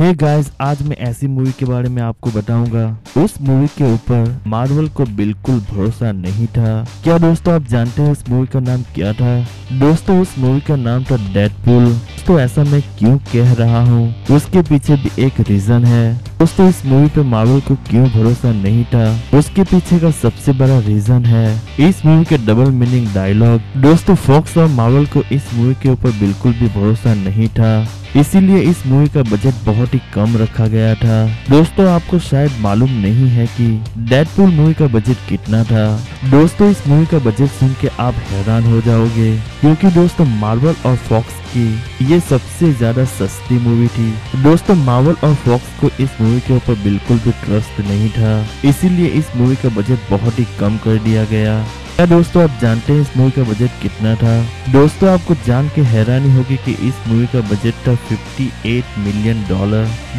Hey guys, आज मैं ऐसी मूवी के बारे में आपको बताऊंगा, उस मूवी के ऊपर मार्वल को बिल्कुल भरोसा नहीं था। क्या दोस्तों आप जानते हैं उस मूवी का नाम क्या था? दोस्तों उस मूवी का नाम था डेडपूल। तो ऐसा मैं क्यों कह रहा हूँ, उसके पीछे भी एक रीजन है। दोस्तों इस मूवी पे मार्वल को क्यों भरोसा नहीं था, उसके पीछे का सबसे बड़ा रीजन है इस मूवी के डबल मीनिंग डायलॉग। दोस्तों फॉक्स और मार्वल को इस मूवी के ऊपर बिल्कुल भी भरोसा नहीं था, इसीलिए इस मूवी का बजट बहुत ही कम रखा गया था। दोस्तों आपको शायद मालूम नहीं है कि डेडपूल मूवी का बजट कितना था। दोस्तों इस मूवी का बजट सुन के आप हैरान हो जाओगे, क्योंकि दोस्तों मार्वल और फॉक्स की ये सबसे ज्यादा सस्ती मूवी थी। दोस्तों मार्वल और फॉक्स को इस मूवी के ऊपर बिल्कुल भी ट्रस्ट नहीं था, इसीलिए इस मूवी का बजट बहुत ही कम कर दिया गया। क्या दोस्तों आप जानते हैं इस मूवी का बजट कितना था? दोस्तों आपको जान के हैरानी होगी कि इस मूवी का बजट था $58 मिलियन।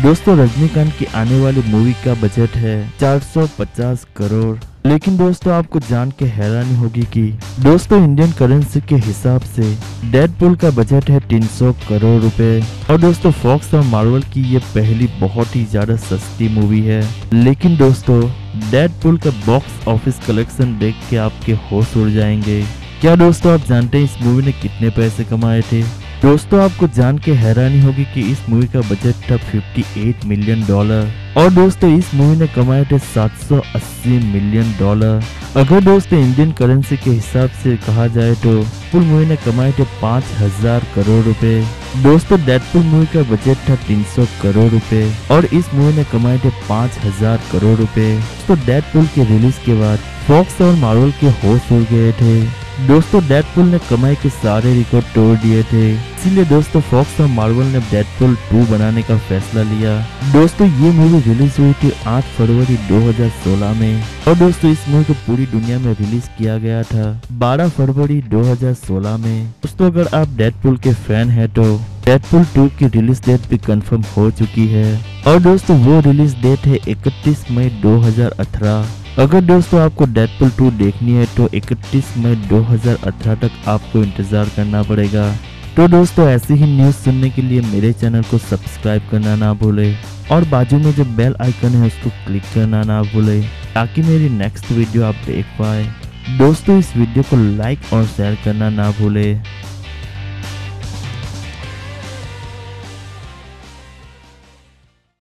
दोस्तों रजनीकांत की आने वाली मूवी का बजट है 450 करोड़। लेकिन दोस्तों आपको जान के हैरानी होगी कि दोस्तों इंडियन करेंसी के हिसाब से डेडपूल का बजट है 300 करोड़ रुपए। और दोस्तों फॉक्स और मार्वल की ये पहली बहुत ही ज्यादा सस्ती मूवी है। लेकिन दोस्तों डेडपूल का बॉक्स ऑफिस कलेक्शन देख के आपके होश उड़ जाएंगे। क्या दोस्तों आप जानते हैं इस मूवी ने कितने पैसे कमाए थे? दोस्तों आपको जान के हैरानी होगी कि इस मूवी का बजट था $58 मिलियन। और दोस्तों इस मूवी ने कमाए थे $780 मिलियन। अगर दोस्तों इंडियन करेंसी के हिसाब से कहा जाए तो डेडपूल मूवी ने कमाए थे 5000 करोड़ रुपए। दोस्तों डेडपूल मूवी का बजट था 300 करोड़ रुपए और इस मूवी ने कमाए थे 5000 करोड़ रुपए। तो डेडपूल के रिलीज के बाद फॉक्स और मार्वल के होश उड़ गए थे। दोस्तों डेडपूल ने कमाई के सारे रिकॉर्ड तोड़ दिए थे, इसलिए दोस्तों फॉक्स और मार्वल ने डेडपूल 2 बनाने का फैसला लिया। दोस्तों ये मूवी रिलीज हुई थी 8 फरवरी 2016 में और दोस्तों इस मूवी को पूरी दुनिया में रिलीज किया गया था 12 फरवरी 2016 में। दोस्तों अगर आप डेडपूल के फैन हैं तो डेडपूल 2 की रिलीज डेट भी कंफर्म हो चुकी है और दोस्तों वो रिलीज डेट है 31 मई 2018। अगर दोस्तों आपको डेडपूल 2 देखनी है तो 31 मई 2018 तक आपको इंतज़ार करना पड़ेगा। तो दोस्तों ऐसी ही न्यूज़ सुनने के लिए मेरे चैनल को सब्सक्राइब करना ना भूलें और बाजू में जो बेल आइकन है उसको क्लिक करना ना भूलें, ताकि मेरी नेक्स्ट वीडियो आप देख पाए। दोस्तों इस वीडियो को लाइक और शेयर करना ना भूलें।